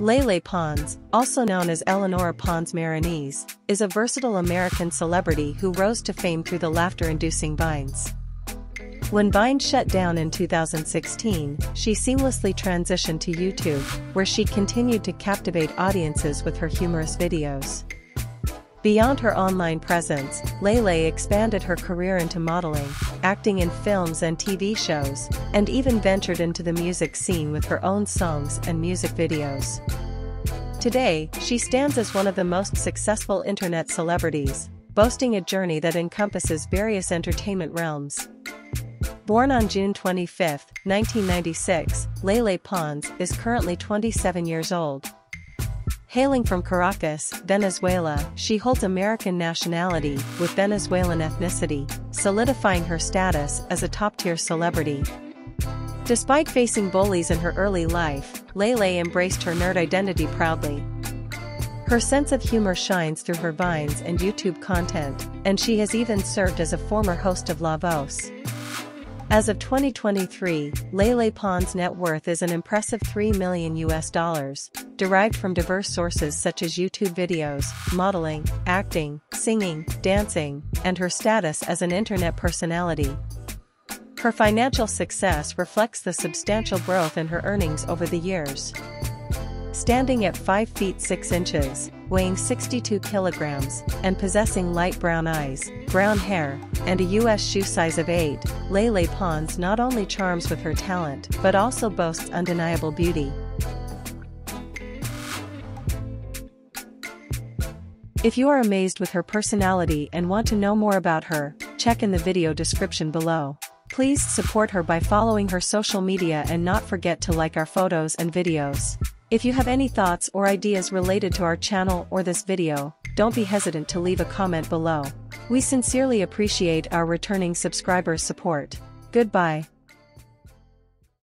Lele Pons, also known as Eleonora Pons Maronese, is a versatile American celebrity who rose to fame through the laughter-inducing Vines. When Vine shut down in 2016, she seamlessly transitioned to YouTube, where she continued to captivate audiences with her humorous videos. Beyond her online presence, Lele expanded her career into modeling, acting in films and TV shows, and even ventured into the music scene with her own songs and music videos. Today, she stands as one of the most successful internet celebrities, boasting a journey that encompasses various entertainment realms. Born on June 25, 1996, Lele Pons is currently 27 years old. Hailing from Caracas, Venezuela, she holds American nationality with Venezuelan ethnicity, solidifying her status as a top-tier celebrity. Despite facing bullies in her early life, Lele embraced her nerd identity proudly. Her sense of humor shines through her Vines and YouTube content, and she has even served as a former host of La Voz. As of 2023, Lele Pons' net worth is an impressive $3 million, derived from diverse sources such as YouTube videos, modeling, acting, singing, dancing, and her status as an internet personality. Her financial success reflects the substantial growth in her earnings over the years. Standing at 5 feet 6 inches, weighing 62 kilograms, and possessing light brown eyes, brown hair, and a U.S. shoe size of 8, Lele Pons not only charms with her talent but also boasts undeniable beauty. If you are amazed with her personality and want to know more about her, check in the video description below. Please support her by following her social media and not forget to like our photos and videos. If you have any thoughts or ideas related to our channel or this video, don't be hesitant to leave a comment below. We sincerely appreciate our returning subscribers' support. Goodbye.